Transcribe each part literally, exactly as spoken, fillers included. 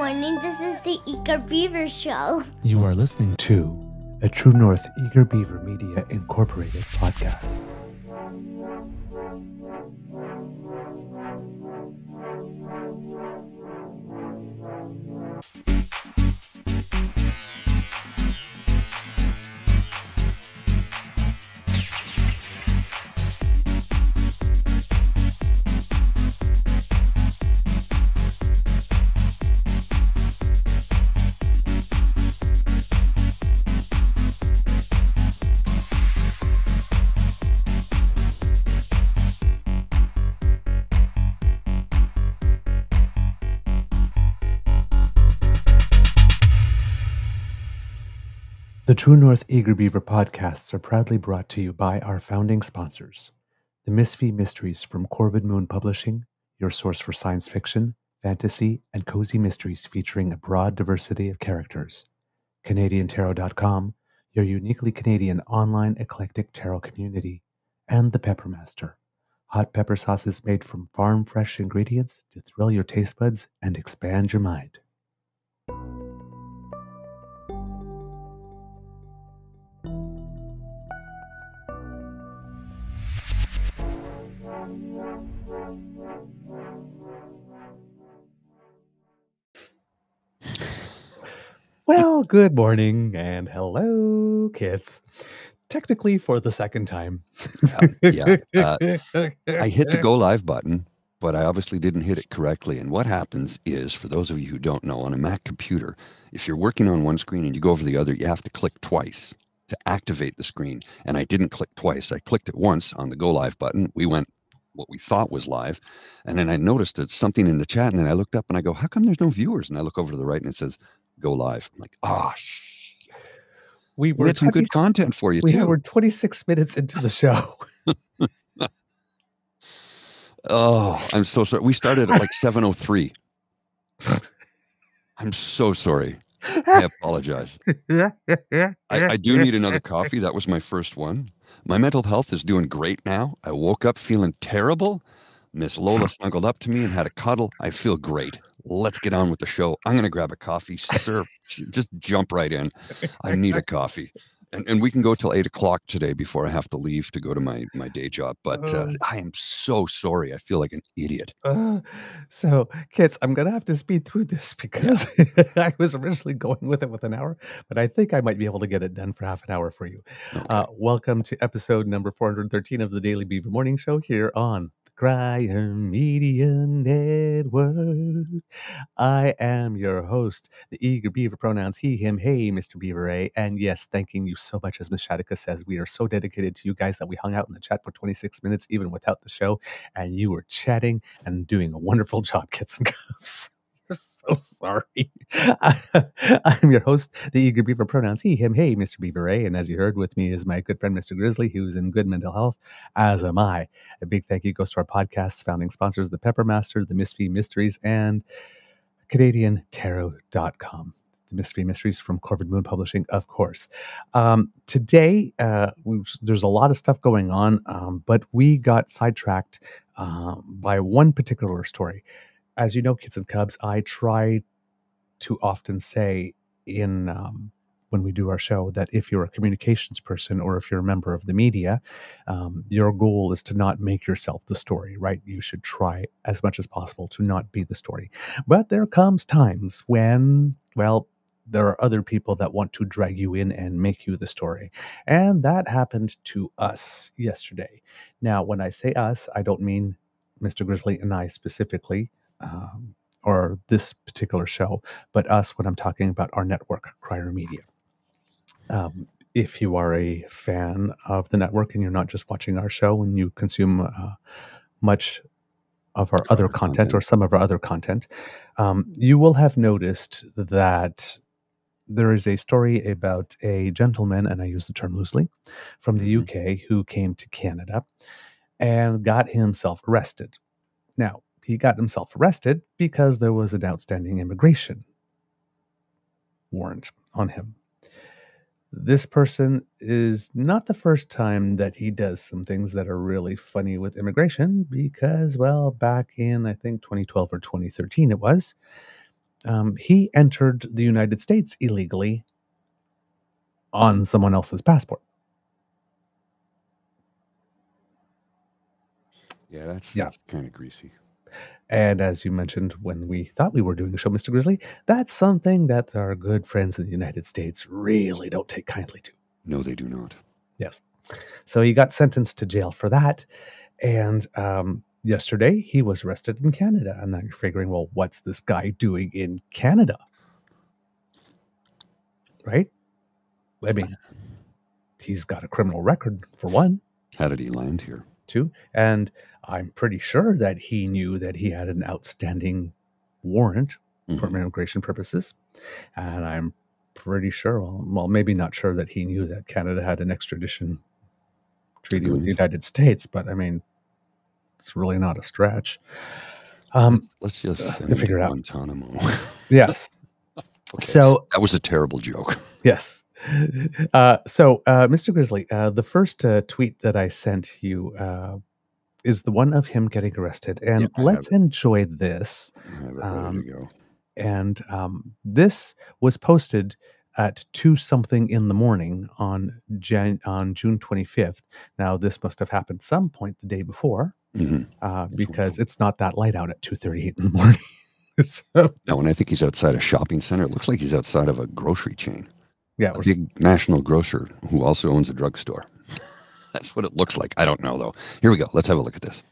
morning. This is the Eager Beaver Show. You are listening to a True North Eager Beaver Media Incorporated podcast. The True North Eager Beaver podcasts are proudly brought to you by our founding sponsors, the Misfit Mysteries from Corvid Moon Publishing, your source for science fiction, fantasy, and cozy mysteries featuring a broad diversity of characters, Canadian Tarot dot com, your uniquely Canadian online eclectic tarot community, and the Peppermaster, hot pepper sauces made from farm-fresh ingredients to thrill your taste buds and expand your mind. Well, good morning and hello, kids. Technically for the second time. yeah, yeah. Uh, I hit the go live button, but I obviously didn't hit it correctly. And what happens is, for those of you who don't know, on a Mac computer, if you're working on one screen and you go over the other, you have to click twice to activate the screen. And I didn't click twice. I clicked it once on the go live button. We went what we thought was live. And then I noticed that something in the chat, and then I looked up and I go, how come there's no viewers? And I look over to the right and it says, go live. I'm like, ah, oh, we, we had some good content for you. We too. We're twenty-six minutes into the show. Oh, I'm so sorry. We started at like seven oh three. I'm so sorry. I apologize. I, I do need another coffee. That was my first one. My mental health is doing great now. I woke up feeling terrible. Miss Lola snuggled up to me and had a cuddle. I feel great. Let's get on with the show. I'm going to grab a coffee, sir. Just jump right in. I need a coffee. And and we can go till eight o'clock today before I have to leave to go to my, my day job. But uh, I am so sorry. I feel like an idiot. Uh, so, kids, I'm going to have to speed through this because yeah. I was originally going with it with an hour, but I think I might be able to get it done for half an hour for you. Okay. Uh, welcome to episode number four hundred thirteen of The Daily Beaver Morning Show here on Cry Media Network. I am your host, the Eager Beaver, pronouns he, him, hey, Mister Beaver A. And yes, thanking you so much, as Miss Shatika says. We are so dedicated to you guys that we hung out in the chat for twenty-six minutes, even without the show. And you were chatting and doing a wonderful job, kids and cuffs. We're so sorry. I'm your host, the Eager Beaver, pronouns he, him, hey, Mister Beaver A. And as you heard, with me is my good friend, Mister Grizzly, who's in good mental health, as am I. A big thank you goes to our podcast's founding sponsors, the Peppermaster, the Misfit Mysteries, and Canadian Tarot dot com. The Misfit Mysteries from Corvid Moon Publishing, of course. Um, today, uh, there's a lot of stuff going on, um, but we got sidetracked uh, by one particular story. As you know, kids and cubs, I try to often say in um, when we do our show that if you're a communications person or if you're a member of the media, um, your goal is to not make yourself the story, right? You should try as much as possible to not be the story. But there comes times when, well, there are other people that want to drag you in and make you the story. And that happened to us yesterday. Now, when I say us, I don't mean Mister Grizzly and I specifically, Um, or this particular show, but us when I'm talking about our network, Cry Media. Um, if you are a fan of the network and you're not just watching our show and you consume uh, much of our other content or some of our other content, um, you will have noticed that there is a story about a gentleman, and I use the term loosely, from the U K who came to Canada and got himself arrested. Now, he got himself arrested because there was an outstanding immigration warrant on him. This person is not the first time that he does some things that are really funny with immigration because, well, back in, I think, twenty twelve or twenty thirteen it was, um, he entered the United States illegally on someone else's passport. Yeah, that's, yeah. that's kind of greasy. And as you mentioned when we thought we were doing the show, Mister Grizzly, that's something that our good friends in the United States really don't take kindly to. No, they do not. Yes. So he got sentenced to jail for that. And um, yesterday he was arrested in Canada. And now you're figuring, well, what's this guy doing in Canada? Right? I mean, he's got a criminal record, for one. How did he land here? Two. And I'm pretty sure that he knew that he had an outstanding warrant mm-hmm. for immigration purposes. And I'm pretty sure, well, well, maybe not sure that he knew that Canada had an extradition treaty Agreed. with the United States, but I mean, it's really not a stretch. Um, Let's just uh, send to figure it out. Guantanamo. Yes. Okay. So that was a terrible joke. Yes. Uh, so, uh, Mister Grizzly, uh, the first uh, tweet that I sent you uh, is the one of him getting arrested. And yeah, let's enjoy this. Um, go. And um, this was posted at two something in the morning on, Jan on June twenty-fifth. Now, this must have happened some point the day before mm-hmm. uh, because it's not that light out at two thirty-eight in the morning. So. No, and I think he's outside a shopping center. It looks like he's outside of a grocery chain. Yeah, a big national grocer who also owns a drugstore. That's what it looks like. I don't know, though. Here we go. Let's have a look at this.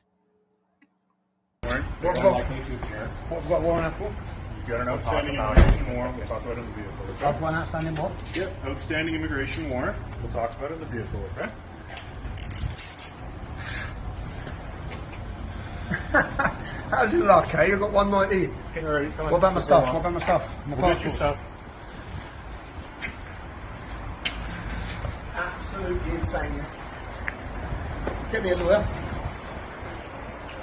Warren, what, what, what, what, what warrant I for? You got an outstanding immigration warrant. We'll talk about it in the vehicle. Okay? That's one outstanding warrant? Yep, outstanding immigration warrant. We'll talk about it in the vehicle, okay? How's your luck, eh? You've got one ninety. Okay, all right, what about my stuff? What about my stuff? My we'll stuff. Absolutely insane. Get me a lawyer.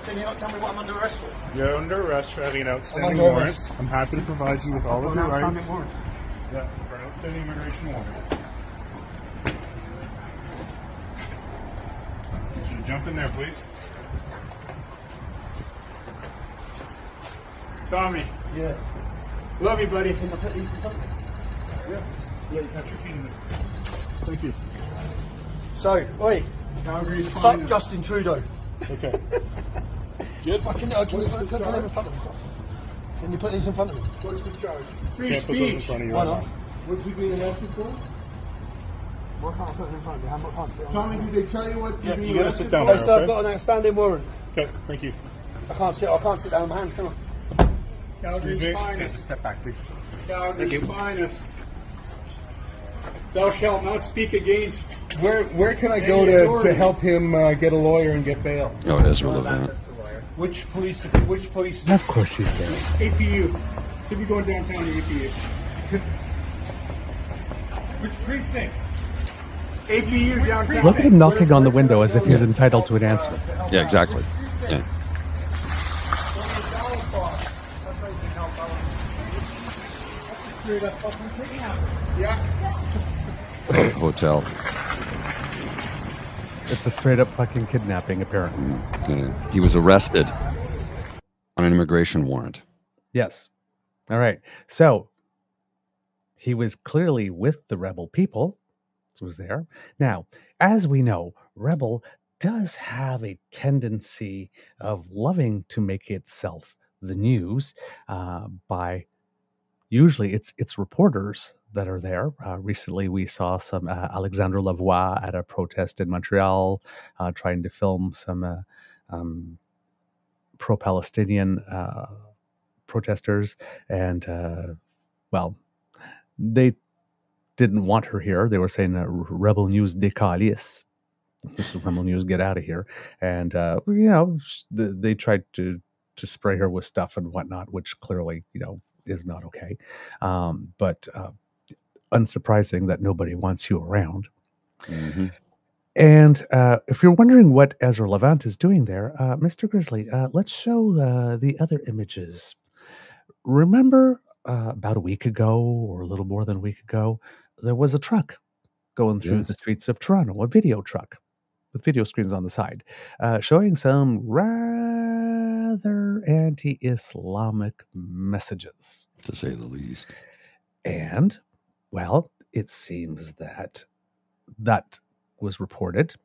Can you not tell me what I'm under arrest for? You're under arrest for having an outstanding warrant. Arrest. I'm happy to provide you with all of your rights. An outstanding warrant. Yeah, for an outstanding immigration warrant. You should jump in there, please. Tommy. Yeah. Love you, buddy. Can I put these in the company? Yeah. Yeah, you got your feet in there. Thank you. So, oi, fuck is. Justin Trudeau. Okay. Good. Can, uh, can, you put, put them in front of me? Can you put these in front of me? What is the charge? Free Can't speech. Why not? What have you been arrested for? Why can't I put them in front of me? How much? Tommy, did they tell you what? Yeah, you gotta sit down. Oh, so okay? I've got an outstanding warrant. Okay, thank you. I can't sit. I can't sit down with my hands. Come on. Calgary's finest. Step back, please. Calgary's finest. Thou shalt not speak against. Where where can I go to, to help him uh, get a lawyer and get bail? Oh, Ezra Levant. Which police? Which police? Of course he's there. A P U. He'll be going downtown to A P U. Which precinct? A P U Which downtown. Precinct? Look at him knocking on the window as if he's entitled to an answer. Yeah, exactly. Yeah. Yeah. Hotel. It's a straight up fucking kidnapping, apparently. Mm, yeah. He was arrested on an immigration warrant. Yes. All right. So he was clearly with the rebel people. So was there. Now, as we know, rebel does have a tendency of loving to make itself the news uh, by usually it's its reporters that are there. Uh, recently, we saw some uh, Alexandre Lavoie at a protest in Montreal uh, trying to film some uh, um, pro-Palestinian uh, protesters. And, uh, well, they didn't want her here. They were saying, uh, Rebel News décalisse. Rebel News, get out of here. And, uh, you know, they tried to, to spray her with stuff and whatnot, which clearly, you know, is not okay. Um, but... Uh, unsurprising that nobody wants you around. Mm-hmm. And uh, if you're wondering what Ezra Levant is doing there, uh, Mister Grizzly, uh, let's show uh, the other images. Remember uh, about a week ago or a little more than a week ago, there was a truck going through yes. the streets of Toronto, a video truck with video screens on the side, uh, showing some rather rather anti-Islamic messages, to say the least. And, well, it seems that that was reported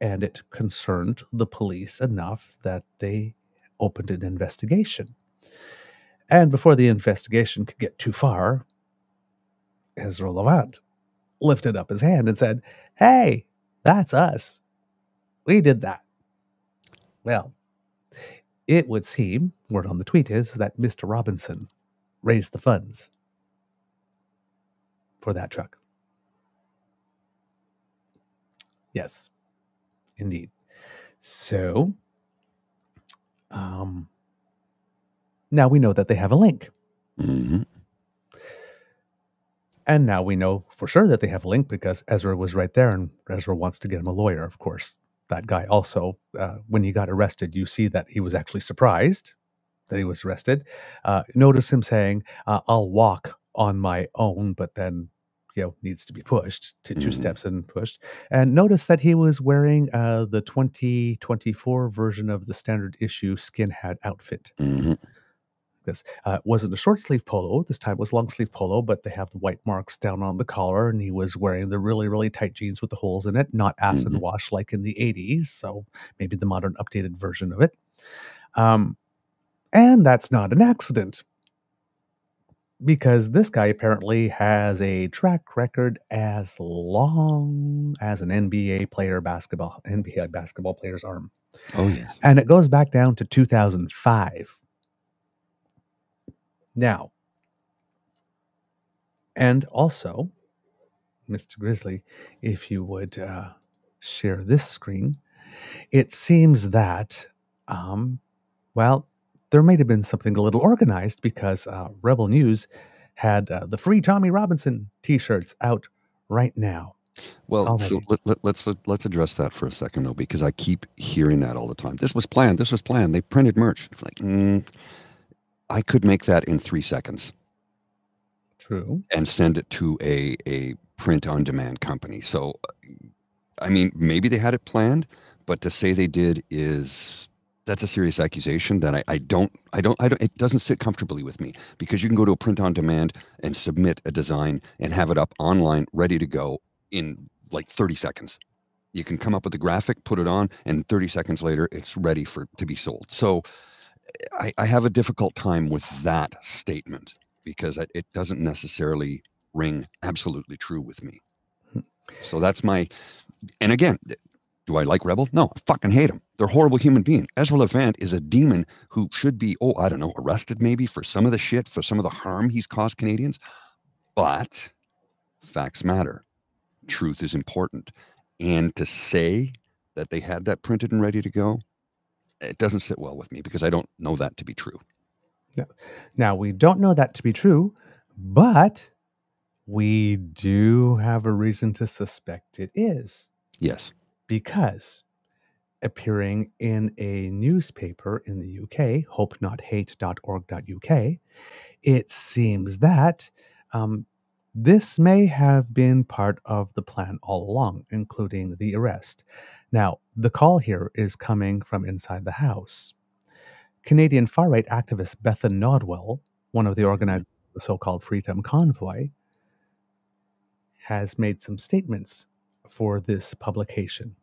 and it concerned the police enough that they opened an investigation. And before the investigation could get too far, Ezra Levant lifted up his hand and said, "Hey, that's us. We did that." Well, it would seem, word on the tweet is, that Mister Robinson raised the funds for that truck. Yes, indeed. So, um, now we know that they have a link. Mm-hmm. And now we know for sure that they have a link because Ezra was right there, and Ezra wants to get him a lawyer, of course. That guy also, uh, when he got arrested, you see that he was actually surprised that he was arrested. Uh, notice him saying, uh, I'll walk on my own, but then, you know, needs to be pushed to two mm-hmm. steps and pushed. And notice that he was wearing uh, the twenty twenty-four version of the standard issue skin hat outfit. Mm-hmm. This uh, wasn't a short sleeve polo. This time it was long sleeve polo, but they have the white marks down on the collar, and he was wearing the really, really tight jeans with the holes in it, not acid mm-hmm. wash like in the eighties. So maybe the modern updated version of it. Um, and that's not an accident, because this guy apparently has a track record as long as an N B A player basketball, N B A basketball player's arm. Oh, yes. And it goes back down to two thousand five. Now, and also, Mister Grizzly, if you would uh, share this screen, it seems that, um, well, there might have been something a little organized, because uh, Rebel News had uh, the free Tommy Robinson T-shirts out right now. Well, already. so let, let, let's let, let's address that for a second, though, because I keep hearing that all the time. This was planned. This was planned. They printed merch. It's like. Mm. I could make that in three seconds. True. And send it to a, a print-on-demand company. So, I mean, maybe they had it planned, but to say they did is, that's a serious accusation that I, I don't, I don't, I don't, it doesn't sit comfortably with me, because you can go to a print-on-demand and submit a design and have it up online, ready to go in like thirty seconds. You can come up with the graphic, put it on, and thirty seconds later, it's ready for to be sold. So, I, I have a difficult time with that statement, because I, it doesn't necessarily ring absolutely true with me. So that's my, and again, do I like Rebel? No, I fucking hate them. They're horrible human beings. Ezra Levant is a demon who should be, oh, I don't know, arrested maybe for some of the shit, for some of the harm he's caused Canadians. But facts matter. Truth is important. And to say that they had that printed and ready to go, it doesn't sit well with me, because I don't know that to be true. Yeah. Now, we don't know that to be true, but we do have a reason to suspect it is. Yes. Because appearing in a newspaper in the U K, hope not hate dot org dot U K, it seems that um, this may have been part of the plan all along, including the arrest. Now, the call here is coming from inside the house. Canadian far-right activist Bethan Nodwell, one of the organizers of the so-called Freedom Convoy, has made some statements for this publication.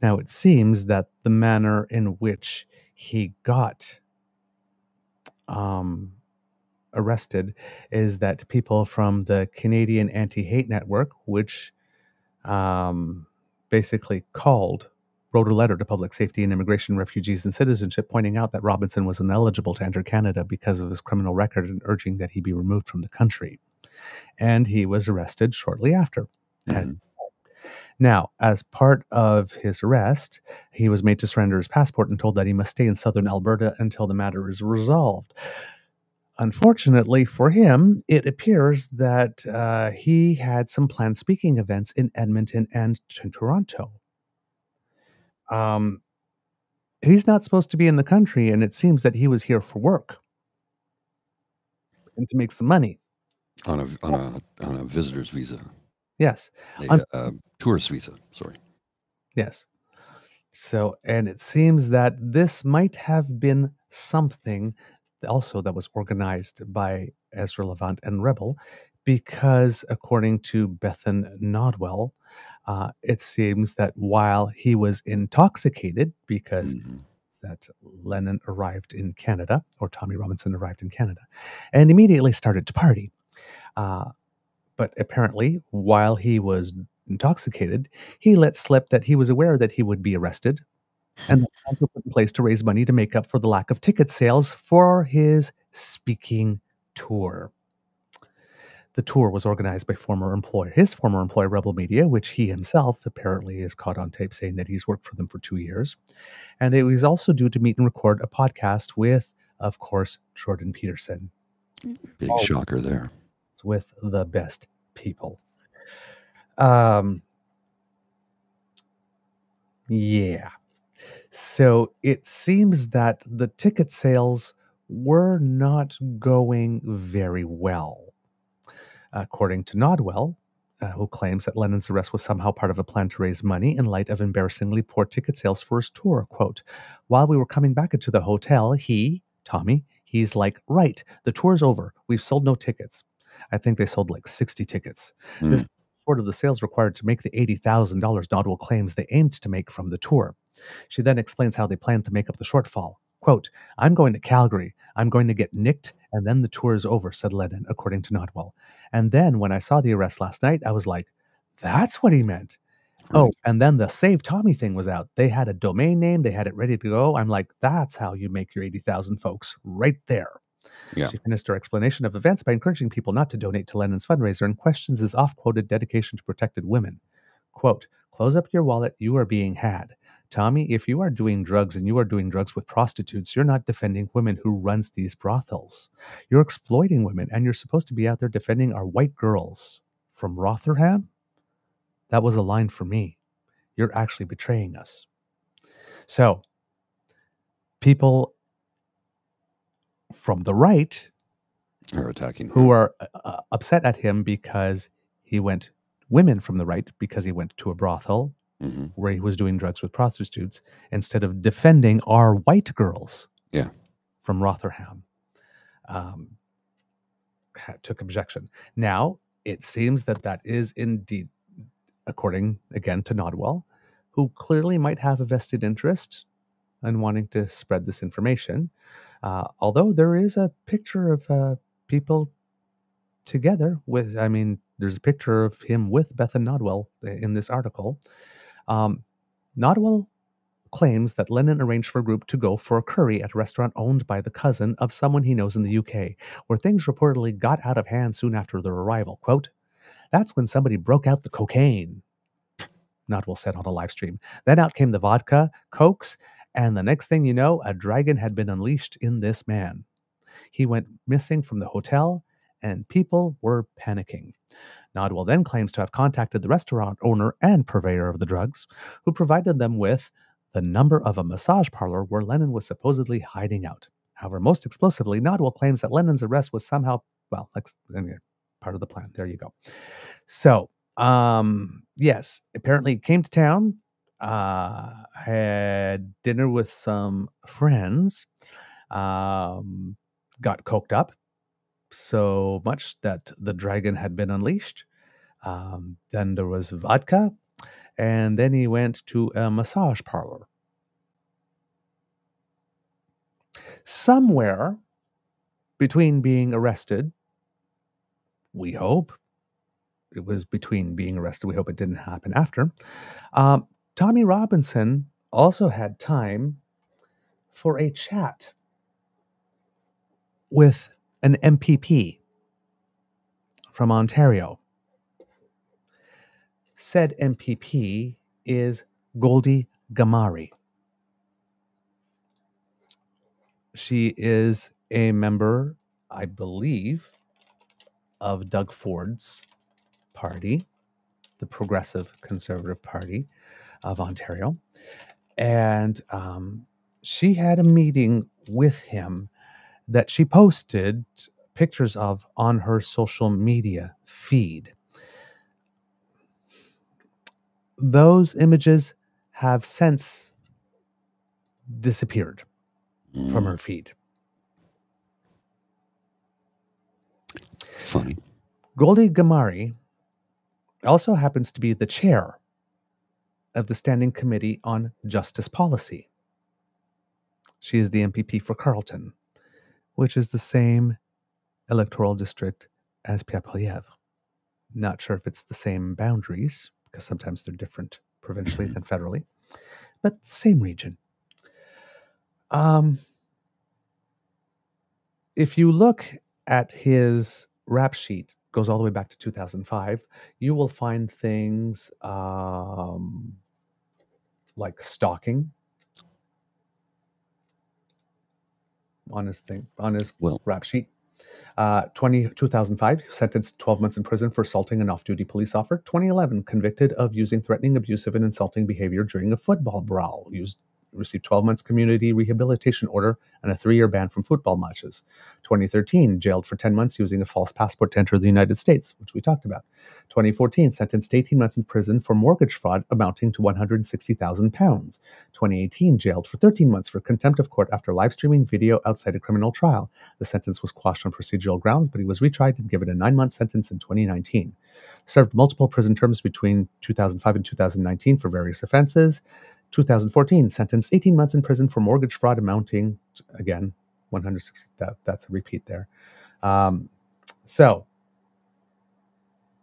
Now, it seems that the manner in which he got um, arrested is that people from the Canadian Anti-Hate Network, which... Um, basically called, wrote a letter to Public Safety and Immigration, Refugees and Citizenship, pointing out that Robinson was ineligible to enter Canada because of his criminal record and urging that he be removed from the country. And he was arrested shortly after. Mm-hmm. And now, as part of his arrest, he was made to surrender his passport and told that he must stay in southern Alberta until the matter is resolved. Unfortunately for him, it appears that uh, he had some planned speaking events in Edmonton and Toronto. Um, he's not supposed to be in the country, and it seems that he was here for work and to make some money. On a on a on a visitor's visa. Yes, a, on, a tourist visa. Sorry. Yes. So, and it seems that this might have been something also that was organized by Ezra Levant and Rebel, because according to Bethan Nodwell, uh, it seems that while he was intoxicated, because mm-hmm. that Lennon arrived in Canada, or Tommy Robinson arrived in Canada, and immediately started to party. Uh, but apparently, while he was intoxicated, he let slip that he was aware that he would be arrested, and the council put in place to raise money to make up for the lack of ticket sales for his speaking tour. The tour was organized by former employer, his former employer, Rebel Media, which he himself apparently is caught on tape saying that he's worked for them for two years. And it was also due to meet and record a podcast with, of course, Jordan Peterson. Big All shocker there. It's with the best people. Um, yeah. So it seems that the ticket sales were not going very well. According to Nodwell, uh, who claims that Lennon's arrest was somehow part of a plan to raise money in light of embarrassingly poor ticket sales for his tour, quote, while we were coming back into the hotel, he, Tommy, he's like, right, the tour's over. We've sold no tickets. I think they sold like sixty tickets. Mm. This is short of the sales required to make the eighty thousand dollars Nodwell claims they aimed to make from the tour. She then explains how they planned to make up the shortfall. Quote, I'm going to Calgary. I'm going to get nicked, and then the tour is over, said Lennon, according to Nodwell. And then when I saw the arrest last night, I was like, that's what he meant. Right. Oh, and then the Save Tommy thing was out. They had a domain name. They had it ready to go. I'm like, that's how you make your eighty thousand folks right there. Yeah. She finished her explanation of events by encouraging people not to donate to Lennon's fundraiser and questions his oft-quoted dedication to protected women. Quote, close up your wallet. You are being had. Tommy, if you are doing drugs and you are doing drugs with prostitutes, you're not defending women who runs these brothels. You're exploiting women, and you're supposed to be out there defending our white girls from Rotherham. That was a line for me. You're actually betraying us. So people from the right are attacking him. Who are uh, upset at him because he went, women from the right, because he went to a brothel. Mm-hmm. Where he was doing drugs with prostitutes, instead of defending our white girls yeah. from Rotherham. Um, took objection. Now, it seems that that is indeed, according, again, to Nodwell, who clearly might have a vested interest in wanting to spread this information, uh, although there is a picture of uh, people together with, I mean, there's a picture of him with Bethan Nodwell in this article. Um, Nodwell claims that Lennon arranged for a group to go for a curry at a restaurant owned by the cousin of someone he knows in the U K, where things reportedly got out of hand soon after their arrival. Quote, that's when somebody broke out the cocaine, Nodwell said on a live stream. Then out came the vodka, cokes, and the next thing you know, a dragon had been unleashed in this man. He went missing from the hotel, and people were panicking. Nodwell then claims to have contacted the restaurant owner and purveyor of the drugs, who provided them with the number of a massage parlor where Lennon was supposedly hiding out. However, most explosively, Nodwell claims that Lennon's arrest was somehow, well, anyway, part of the plan. There you go. So, um, yes, apparently came to town, uh, had dinner with some friends, um, got coked up. So much that the dragon had been unleashed. Um, then there was vodka. And then he went to a massage parlor. Somewhere between being arrested, we hope. It was between being arrested. We hope it didn't happen after. Um, Tommy Robinson also had time for a chat with an M P P from Ontario. Said M P P is Goldie Ghamari. She is a member, I believe, of Doug Ford's party, the Progressive Conservative Party of Ontario. And um, she had a meeting with him that she posted pictures of on her social media feed. Those images have since disappeared mm. from her feed. Funny. Goldie Ghamari also happens to be the chair of the Standing Committee on Justice Policy. She is the M P P for Carleton, which is the same electoral district as Pierre Poilievre. Not sure if it's the same boundaries, because sometimes they're different provincially than federally, but same region. Um, if you look at his rap sheet, goes all the way back to two thousand five, you will find things um, like stalking on his thing, on his well. rap sheet. Uh, twenty, two thousand five, sentenced twelve months in prison for assaulting an off-duty police officer. twenty eleven, convicted of using threatening, abusive, and insulting behavior during a football brawl. Used, received twelve months community rehabilitation order and a three-year ban from football matches. twenty thirteen, jailed for ten months using a false passport to enter the United States, which we talked about. twenty fourteen, sentenced eighteen months in prison for mortgage fraud amounting to one hundred sixty thousand pounds. twenty eighteen, jailed for thirteen months for contempt of court after live streaming video outside a criminal trial. The sentence was quashed on procedural grounds, but he was retried and given a nine-month sentence in twenty nineteen. Served multiple prison terms between two thousand five and two thousand nineteen for various offenses. twenty fourteen, sentenced eighteen months in prison for mortgage fraud amounting to, again, one hundred sixty. That, that's a repeat there. Um, so,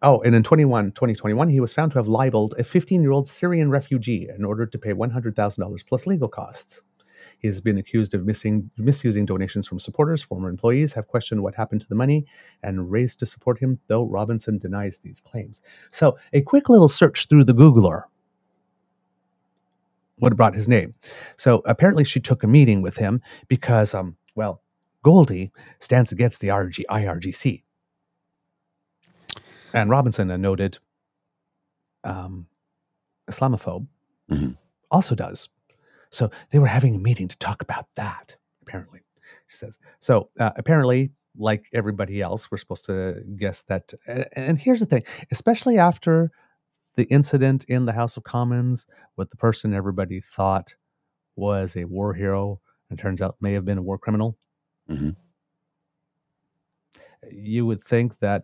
oh, and in twenty-one, twenty twenty-one, he was found to have libeled a fifteen-year-old Syrian refugee in order to pay one hundred thousand dollars plus legal costs. He has been accused of missing, misusing donations from supporters. Former employees have questioned what happened to the money and raised to support him, though Robinson denies these claims. So, a quick little search through the Googler would have brought his name. So apparently she took a meeting with him because, um, well, Goldie stands against the I R G C. And Robinson, a noted um, Islamophobe, mm-hmm. also does. So they were having a meeting to talk about that, apparently, she says. So uh, apparently, like everybody else, we're supposed to guess that. And, and here's the thing, especially after the incident in the House of Commons with the person everybody thought was a war hero and turns out may have been a war criminal. Mm-hmm. You would think that,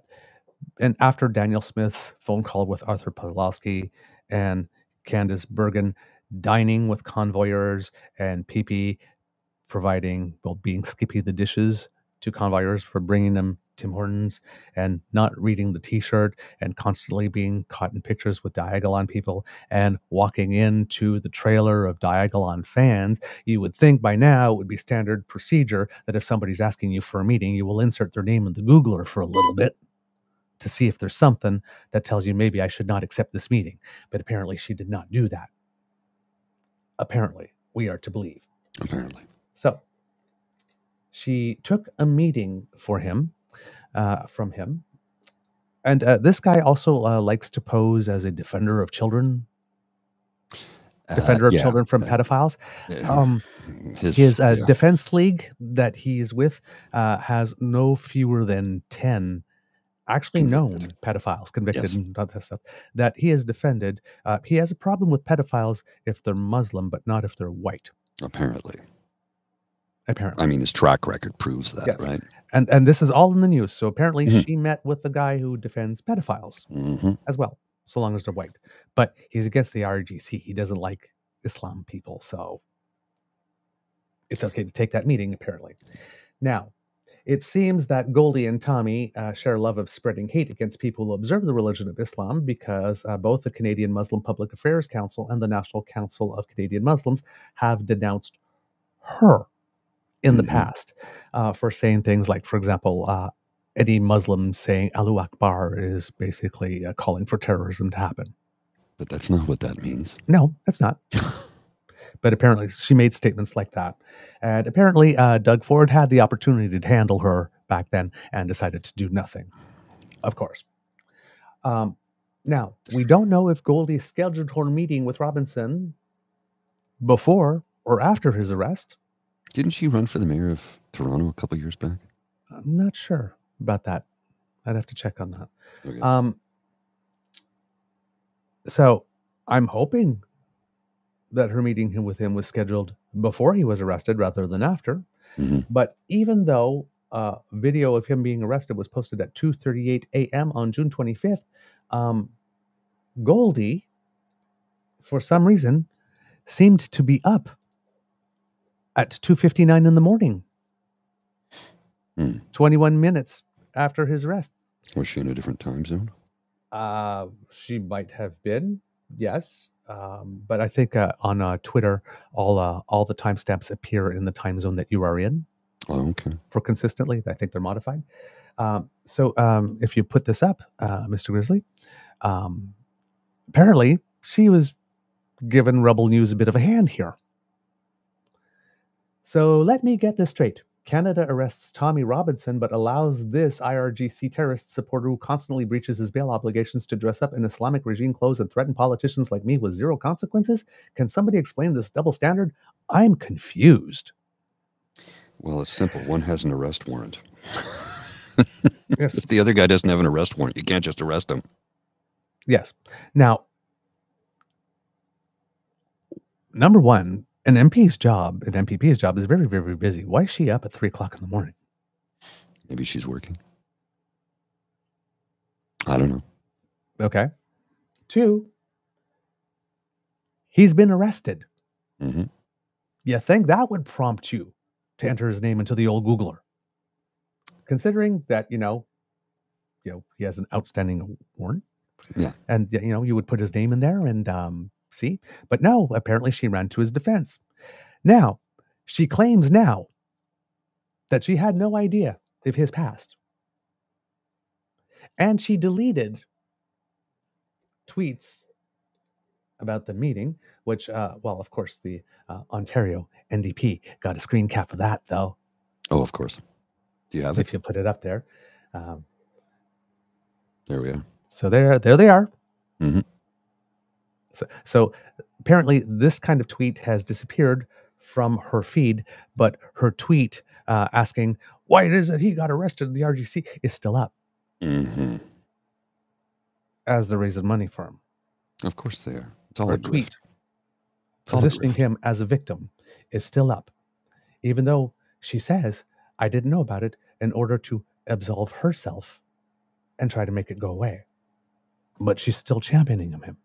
and after Daniel Smith's phone call with Arthur Pawlowski and Candace Bergen dining with convoyeurs and P P providing, well, being Skippy the dishes to convoyeurs for bringing them Tim Hortons and not reading the t-shirt and constantly being caught in pictures with Diagalon people and walking into the trailer of Diagalon fans, you would think by now it would be standard procedure that if somebody's asking you for a meeting, you will insert their name in the Googler for a little bit to see if there's something that tells you maybe I should not accept this meeting. But apparently she did not do that. Apparently, we are to believe. Apparently. So she took a meeting for him. Uh, from him. And uh, this guy also uh, likes to pose as a defender of children. Defender uh, of yeah, children from that, pedophiles. Yeah, um, his his uh, yeah. defense league that he's with uh, has no fewer than ten actually convicted. known pedophiles convicted yes. and all that stuff that he has defended. Uh, he has a problem with pedophiles if they're Muslim, but not if they're white. Apparently. Apparently. I mean, his track record proves that, yes. right? And and this is all in the news. So apparently mm-hmm. she met with the guy who defends pedophiles mm-hmm. as well, so long as they're white. But he's against the I R G C. He doesn't like Islam people. So it's okay to take that meeting, apparently. Now, it seems that Goldie and Tommy uh, share a love of spreading hate against people who observe the religion of Islam because uh, both the Canadian Muslim Public Affairs Council and the National Council of Canadian Muslims have denounced her in the mm-hmm. past uh, for saying things like, for example, uh, any Muslim saying Allahu Akbar is basically uh, calling for terrorism to happen. But that's not what that means. No, that's not. But apparently she made statements like that. And apparently uh, Doug Ford had the opportunity to handle her back then and decided to do nothing, of course. Um, now, we don't know if Goldie scheduled her meeting with Robinson before or after his arrest. Didn't she run for the mayor of Toronto a couple years back? I'm not sure about that. I'd have to check on that. Okay. Um, so I'm hoping that her meeting with him was scheduled before he was arrested rather than after. Mm-hmm. But even though uh, video of him being arrested was posted at two thirty-eight a.m. on June twenty-fifth, um, Goldie, for some reason, seemed to be up at two fifty-nine in the morning, mm. twenty-one minutes after his arrest. Was she in a different time zone? Uh, she might have been, yes. Um, but I think uh, on uh, Twitter, all uh, all the timestamps appear in the time zone that you are in. Oh, okay. For consistently, I think they're modified. Um, so um, if you put this up, uh, Mister Grizzly, um, apparently she was giving Rebel News a bit of a hand here. So let me get this straight. Canada arrests Tommy Robinson, but allows this I R G C terrorist supporter who constantly breaches his bail obligations to dress up in Islamic regime clothes and threaten politicians like me with zero consequences? Can somebody explain this double standard? I'm confused. Well, it's simple. One has an arrest warrant. Yes. If the other guy doesn't have an arrest warrant, you can't just arrest him. Yes. Now, number one, an M P's job, an M P P's job is very, very busy. Why is she up at three o'clock in the morning? Maybe she's working. I don't know. Okay. Two, he's been arrested. Mm-hmm. You think that would prompt you to enter his name into the old Googler? Considering that, you know, you know, he has an outstanding warrant. Yeah. And, you know, you would put his name in there and, um, see? But no, apparently she ran to his defense. Now, she claims now that she had no idea of his past. And she deleted tweets about the meeting, which, uh, well, of course, the uh, Ontario N D P got a screen cap of that, though. Oh, of course. Do you have if it? If you put it up there. Um, there we are. So there, there they are. Mm-hmm. So, so apparently this kind of tweet has disappeared from her feed, but her tweet uh, asking why it is that he got arrested at the R G C is still up. Mm-hmm. As they're raising money for him. Of course they are. It's all her a tweet drift. Positioning him as a victim is still up, even though she says, I didn't know about it, in order to absolve herself and try to make it go away. But she's still championing him.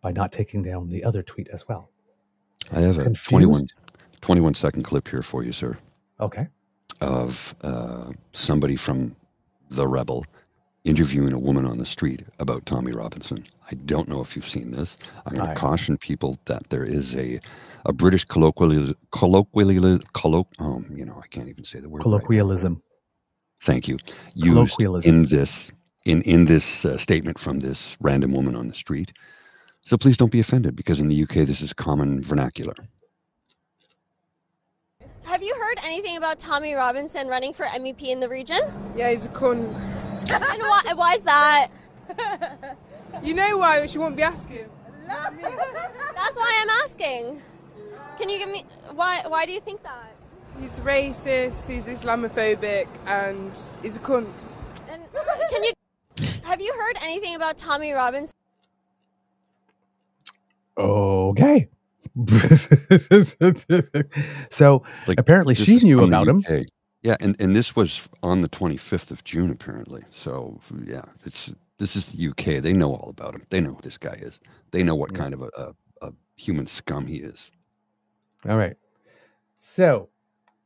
By not taking down the other tweet as well. I have a twenty-one, twenty-one second clip here for you, sir. Okay. Of uh, somebody from The Rebel interviewing a woman on the street about Tommy Robinson. I don't know if you've seen this. I'm going to caution people that there is a a British colloquial colloquial colloq um you know I can't even say the word colloquialism. Right. Thank you. Used in this in in this uh, statement from this random woman on the street. So please don't be offended, because in the U K, this is common vernacular. Have you heard anything about Tommy Robinson running for M E P in the region? Yeah, he's a cunt. And why, why is that? You know why, but she won't be asking. That's why I'm asking. Can you give me... Why, why do you think that? He's racist, he's Islamophobic, and he's a cunt. And can you... Have you heard anything about Tommy Robinson? Okay. So like, apparently she knew about him. Yeah, and, and this was on the twenty-fifth of June, apparently. So, yeah, it's this is the U K. They know all about him. They know who this guy is. They know what kind of a, a, a human scum he is. All right. So,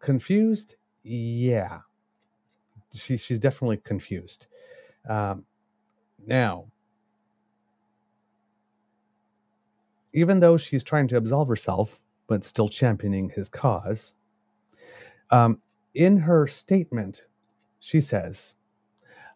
confused? Yeah. She, she's definitely confused. Um, now... Even though she's trying to absolve herself, but still championing his cause, um, in her statement, she says,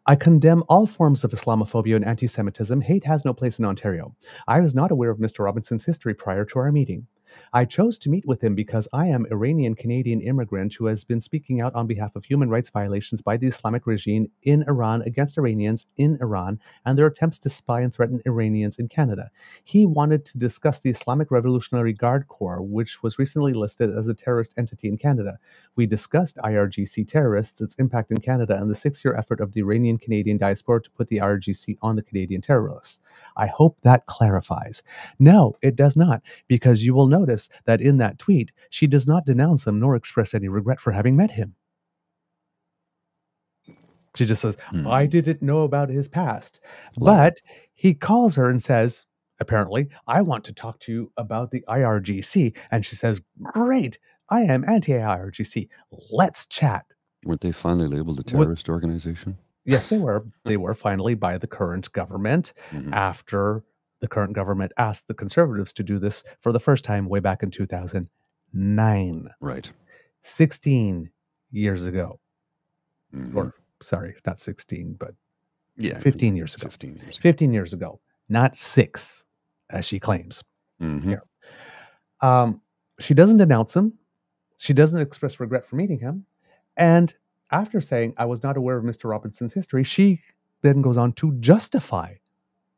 I condemn all forms of Islamophobia and anti-Semitism. Hate has no place in Ontario. I was not aware of Mister Robinson's history prior to our meeting. I chose to meet with him because I am Iranian-Canadian immigrant who has been speaking out on behalf of human rights violations by the Islamic regime in Iran against Iranians in Iran and their attempts to spy and threaten Iranians in Canada. He wanted to discuss the Islamic Revolutionary Guard Corps, which was recently listed as a terrorist entity in Canada. We discussed I R G C terrorists, its impact in Canada, and the six-year effort of the Iranian Canadian diaspora to put the I R G C on the Canadian terrorists. I hope that clarifies. No, it does not, because you will notice that in that tweet, she does not denounce him nor express any regret for having met him. She just says, mm. I didn't know about his past. Love but it. He calls her and says, apparently, I want to talk to you about the I R G C. And she says, great, I am anti-I R G C. Let's chat. Weren't they finally labeled a terrorist what? organization? Yes, they were. They were finally by the current government mm-hmm. after the current government asked the Conservatives to do this for the first time way back in two thousand nine. Right. sixteen years ago. Mm-hmm. Or sorry, not sixteen, but yeah, fifteen years ago. fifteen years ago. fifteen years ago. Not six, as she claims. Mm-hmm. Here. Um, she doesn't denounce him. She doesn't express regret for meeting him. And after saying, I was not aware of Mister Robinson's history, she then goes on to justify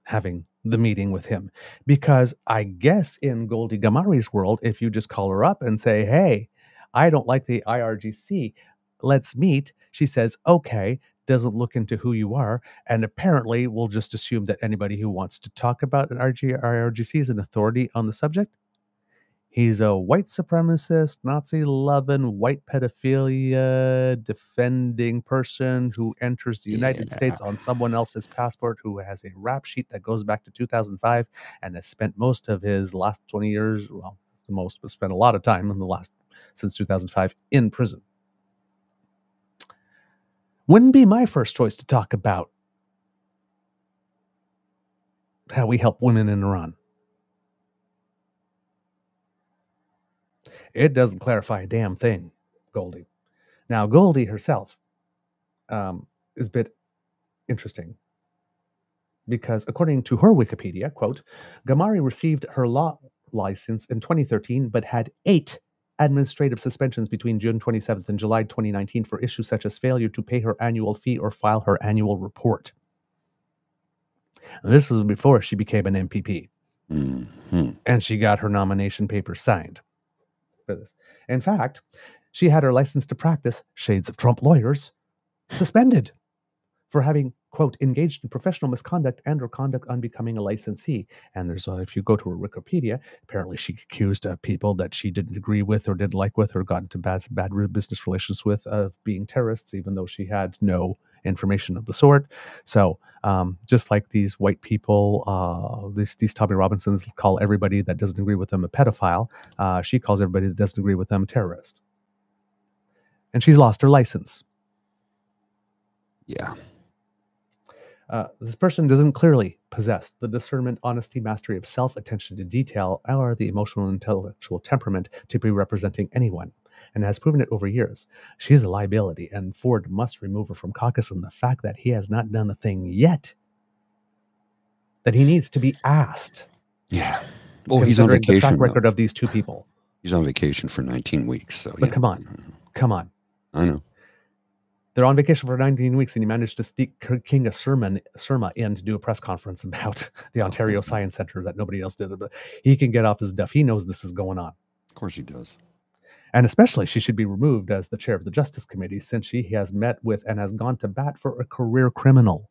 having the meeting with him. Because I guess in Goldie Ghamari's world, if you just call her up and say, hey, I don't like the I R G C, let's meet. She says, okay, doesn't look into who you are. And apparently we'll just assume that anybody who wants to talk about an I R G C is an authority on the subject. He's a white supremacist, Nazi-loving, white pedophilia defending person who enters the United yeah. States on someone else's passport, who has a rap sheet that goes back to two thousand five and has spent most of his last twenty years, well, the most, but spent a lot of time in the last, since two thousand five, in prison. Wouldn't be my first choice to talk about how we help women in Iran. It doesn't clarify a damn thing, Goldie. Now, Goldie herself um, is a bit interesting because, according to her Wikipedia, quote, Ghamari received her law license in twenty thirteen, but had eight administrative suspensions between June twenty-seventh and July twenty nineteen for issues such as failure to pay her annual fee or file her annual report. And this was before she became an M P P. Mm-hmm. And she got her nomination paper signed. For this. In fact, she had her license to practice, shades of Trump lawyers, suspended for having, quote, engaged in professional misconduct and or conduct unbecoming a licensee. And there's, uh, if you go to her Wikipedia, apparently she accused uh, people that she didn't agree with or didn't like with or got into bad, bad business relations with of being terrorists, even though she had no information of the sort. So um, just like these white people, uh, these, these Tommy Robinsons call everybody that doesn't agree with them a pedophile. Uh, she calls everybody that doesn't agree with them a terrorist. And she's lost her license. Yeah. Uh, this person doesn't clearly possess the discernment, honesty, mastery of self, attention to detail, or the emotional and intellectual temperament to be representing anyone, and has proven it over years. She's a liability, and Ford must remove her from caucus, and the fact that he has not done a thing yet, that he needs to be asked. Yeah. Well, he's on vacation. The track record though. Of these two people. He's on vacation for nineteen weeks. So, but yeah. come on. Come on. I know. They're on vacation for nineteen weeks, and he managed to sneak Kinga Surma, Surma in to do a press conference about the Ontario Science Centre that nobody else did. But he can get off his duff. He knows this is going on. Of course he does. And especially she should be removed as the chair of the Justice Committee, since she has met with and has gone to bat for a career criminal.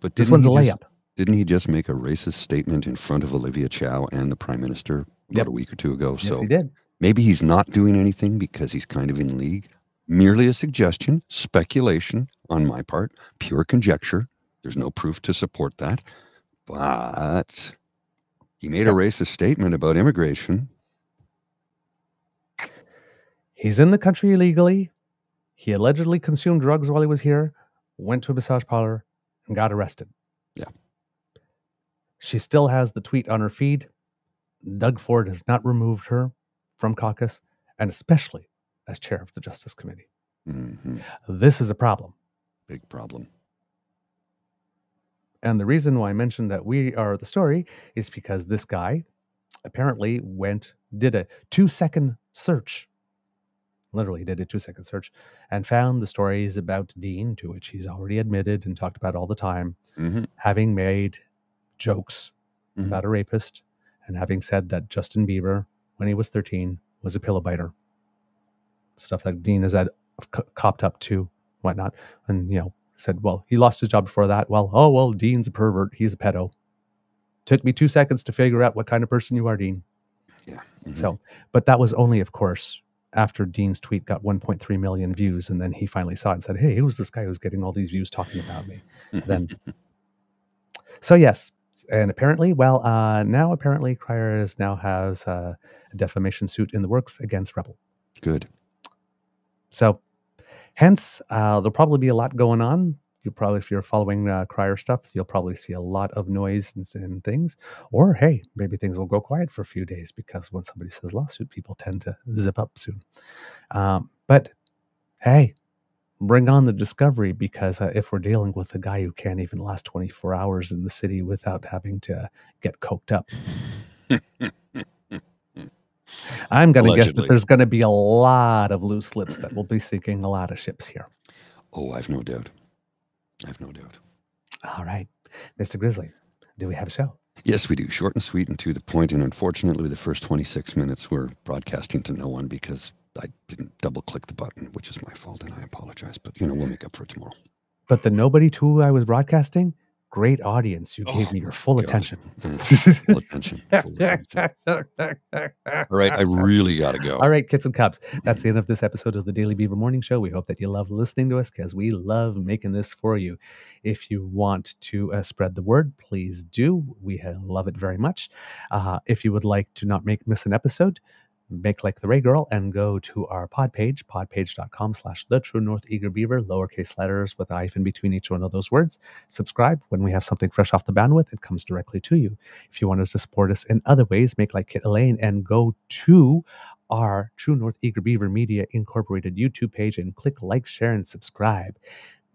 But this one's a layup. Just, didn't he just make a racist statement in front of Olivia Chow and the Prime Minister about yep. a week or two ago? Yes, so he did. Maybe he's not doing anything because he's kind of in league. Merely a suggestion, speculation on my part, pure conjecture. There's no proof to support that. But he made yeah. a racist statement about immigration. He's in the country illegally. He allegedly consumed drugs while he was here, went to a massage parlor, and got arrested. Yeah. She still has the tweet on her feed. Doug Ford has not removed her from caucus, and especially as chair of the Justice Committee. Mm-hmm. This is a problem. Big problem. And the reason why I mentioned that we are the story is because this guy apparently went, did a two-second search, literally did a two-second search, and found the stories about Dean, to which he's already admitted and talked about all the time, mm-hmm. having made jokes mm-hmm. about a rapist and having said that Justin Bieber, when he was thirteen, was a pillow biter. Stuff that Dean has had co copped up to, whatnot, and you know said, well, he lost his job before that. Well, oh well, Dean's a pervert. He's a pedo. Took me two seconds to figure out what kind of person you are, Dean. Yeah. Mm-hmm. So, but that was only, of course, after Dean's tweet got one point three million views, and then he finally saw it and said, hey, who's this guy who's getting all these views talking about me? Then, so yes. And apparently, well, uh, now apparently Criers now has uh, a defamation suit in the works against Rebel. Good. So hence, uh, there'll probably be a lot going on. You'll probably, if you're following uh, Crier stuff, you'll probably see a lot of noise and, and things. Or, hey, maybe things will go quiet for a few days, because when somebody says lawsuit, people tend to zip up soon. Um, but, hey, bring on the discovery, because uh, if we're dealing with a guy who can't even last twenty-four hours in the city without having to get coked up. I'm going to guess that there's going to be a lot of loose lips that will be sinking a lot of ships here. Oh, I've no doubt. I've no doubt. All right. Mister Grizzly, do we have a show? Yes, we do. Short and sweet and to the point. And unfortunately, the first twenty-six minutes we're broadcasting to no one, because I didn't double click the button, which is my fault, and I apologize. But, you know, we'll make up for it tomorrow. But the nobody to who I was broadcasting, great audience. You oh, gave me your full God. attention. Full attention. Full attention. All right. I really got to go. All right, kids and cops. That's the end of this episode of the Daily Beaver Morning Show. We hope that you love listening to us, because we love making this for you. If you want to uh, spread the word, please do. We uh, love it very much. Uh, if you would like to not make miss an episode, make like the Ray Girl and go to our pod page, podpage.com slash the True North Eager Beaver, lowercase letters with a hyphen between each one of those words. Subscribe. When we have something fresh off the bandwidth, it comes directly to you. If you want us to support us in other ways, make like Kit Elaine and go to our True North Eager Beaver Media Incorporated YouTube page and click like, share, and subscribe.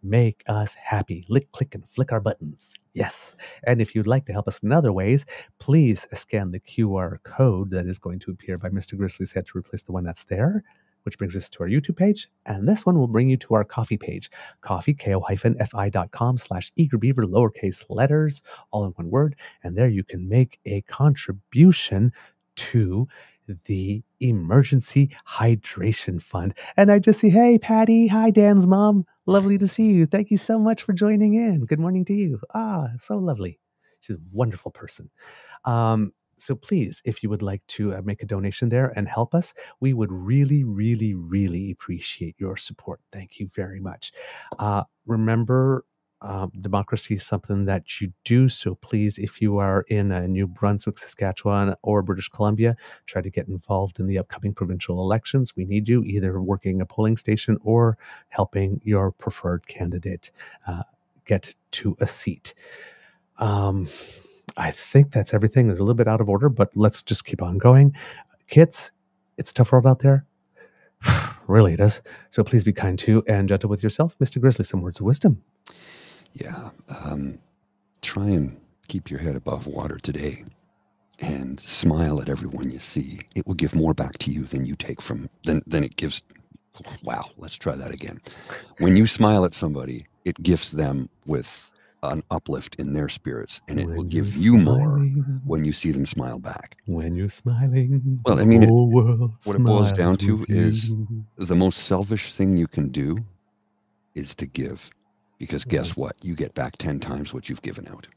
Make us happy. Lick, click, and flick our buttons. Yes. And if you'd like to help us in other ways, please scan the Q R code that is going to appear by Mister Grizzly's head to replace the one that's there, which brings us to our YouTube page. And this one will bring you to our coffee page, coffee, ko-fi.com slash eagerbeaver, lowercase letters, all in one word. And there you can make a contribution to the Emergency Hydration Fund. And I just see, hey, Patty, hi, Dan's mom. Lovely to see you. Thank you so much for joining in. Good morning to you. Ah, so lovely. She's a wonderful person. Um, so please, if you would like to uh, make a donation there and help us, we would really, really, really appreciate your support. Thank you very much. Uh, remember, uh, democracy is something that you do. So please, if you are in uh, New Brunswick, Saskatchewan, or British Columbia, try to get involved in the upcoming provincial elections. We need you, either working a polling station or helping your preferred candidate uh, get to a seat. Um, I think that's everything. They're a little bit out of order, but let's just keep on going. Kids, it's a tough world out there. Really, it is. So please be kind to and gentle with yourself. Mister Grizzly, some words of wisdom. Yeah, um, try and keep your head above water today and smile at everyone you see. It will give more back to you than you take from, than, than it gives. Wow, let's try that again. When you smile at somebody, it gifts them with an uplift in their spirits, and it when will give you smiling, more when you see them smile back. When you're smiling, well, I mean, it, what it boils down to is you. The most selfish thing you can do is to give. Because guess what? You get back ten times what you've given out.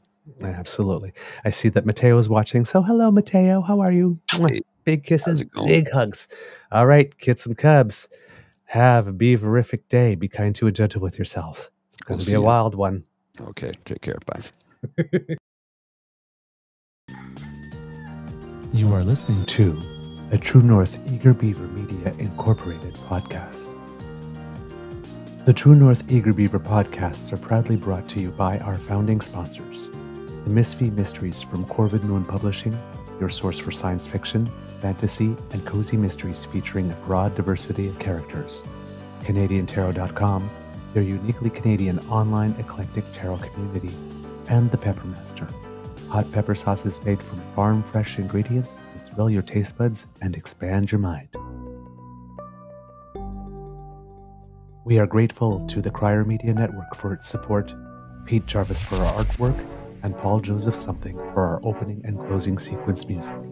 Absolutely. I see that Mateo is watching. So hello, Mateo. How are you? Hey, big kisses, big hugs. All right, kids and cubs, have a beaverific day. Be kind to and gentle with yourselves. It's going we'll to be a you. wild one. Okay, take care. Bye. You are listening to a True North Eager Beaver Media Incorporated podcast. The True North Eager Beaver podcasts are proudly brought to you by our founding sponsors, the Misfit Mysteries from Corvid Moon Publishing, your source for science fiction, fantasy, and cozy mysteries featuring a broad diversity of characters, Canadian Tarot dot com, their uniquely Canadian online eclectic tarot community, and the Peppermaster, hot pepper sauces made from farm-fresh ingredients to thrill your taste buds and expand your mind. We are grateful to the Cry Media Network for its support, Pete Jarvis for our artwork, and Paul Joseph Something for our opening and closing sequence music.